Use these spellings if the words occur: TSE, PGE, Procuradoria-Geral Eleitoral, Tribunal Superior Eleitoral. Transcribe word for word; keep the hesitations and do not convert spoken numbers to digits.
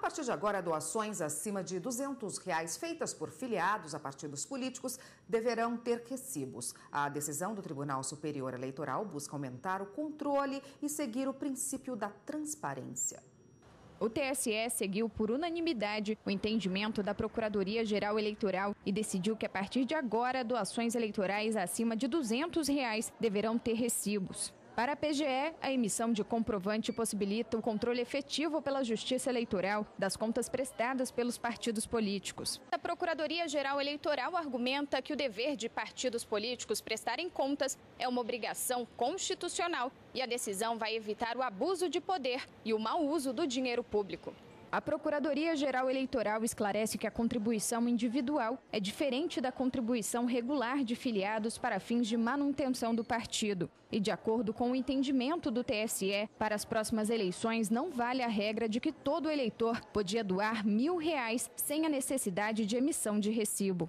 partir de agora, doações acima de duzentos reais feitas por filiados a partidos políticos deverão ter recibos. A decisão do Tribunal Superior Eleitoral busca aumentar o controle e seguir o princípio da transparência. O T S E seguiu por unanimidade o entendimento da Procuradoria-Geral Eleitoral e decidiu que a partir de agora doações eleitorais acima de duzentos reais deverão ter recibos. Para a P G E, a emissão de comprovante possibilita o controle efetivo pela Justiça Eleitoral das contas prestadas pelos partidos políticos. A Procuradoria-Geral Eleitoral argumenta que o dever de partidos políticos prestarem contas é uma obrigação constitucional e a decisão vai evitar o abuso de poder e o mau uso do dinheiro público. A Procuradoria-Geral Eleitoral esclarece que a contribuição individual é diferente da contribuição regular de filiados para fins de manutenção do partido. E, de acordo com o entendimento do T S E, para as próximas eleições não vale a regra de que todo eleitor podia doar mil reais sem a necessidade de emissão de recibo.